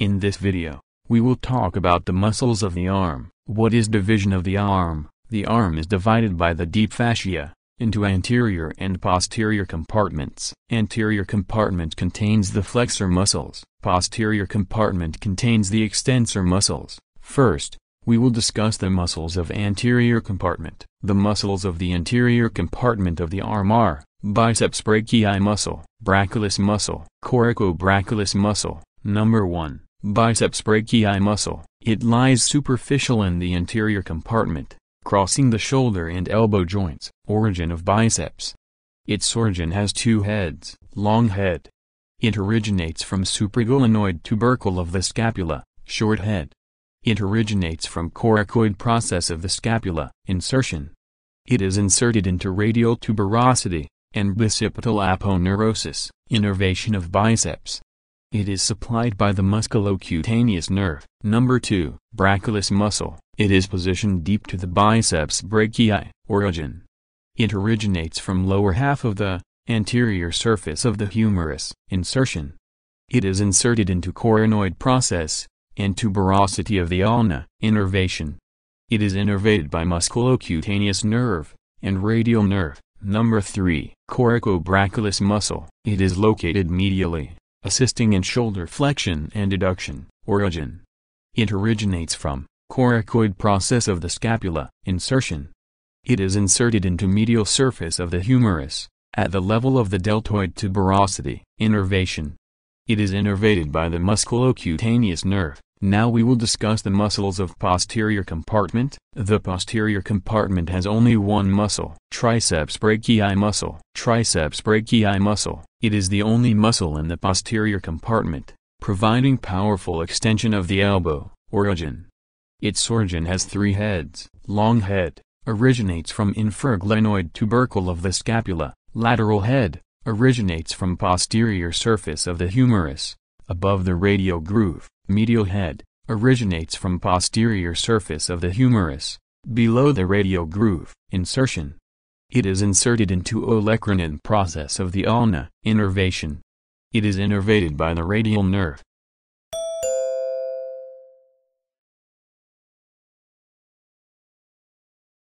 In this video, we will talk about the muscles of the arm. What is division of the arm? The arm is divided by the deep fascia into anterior and posterior compartments. Anterior compartment contains the flexor muscles. Posterior compartment contains the extensor muscles. First, we will discuss the muscles of anterior compartment. The muscles of the anterior compartment of the arm are biceps brachii muscle, brachialis muscle, coracobrachialis muscle. Number 1. Biceps brachii muscle. It lies superficial in the anterior compartment, crossing the shoulder and elbow joints. Origin of biceps. Its origin has two heads. Long head. It originates from supraglenoid tubercle of the scapula. Short head. It originates from coracoid process of the scapula. Insertion. It is inserted into radial tuberosity and bicipital aponeurosis. Innervation of biceps. It is supplied by the musculocutaneous nerve. Number 2. Brachialis muscle. It is positioned deep to the biceps brachii. Origin. It originates from lower half of the anterior surface of the humerus. Insertion. It is inserted into coronoid process and tuberosity of the ulna. Innervation. It is innervated by musculocutaneous nerve and radial nerve. Number 3. Coracobrachialis muscle. It is located medially, assisting in shoulder flexion and adduction. Origin. It originates from coracoid process of the scapula. Insertion. It is inserted into medial surface of the humerus, at the level of the deltoid tuberosity. Innervation. It is innervated by the musculocutaneous nerve. Now we will discuss the muscles of posterior compartment. The posterior compartment has only one muscle. Triceps brachii muscle. Triceps brachii muscle. It is the only muscle in the posterior compartment, providing powerful extension of the elbow. Origin. Its origin has three heads. Long head, originates from infraglenoid tubercle of the scapula. Lateral head, originates from posterior surface of the humerus, above the radial groove. Medial head, originates from posterior surface of the humerus, below the radial groove. Insertion. It is inserted into olecranon process of the ulna. Innervation. It is innervated by the radial nerve.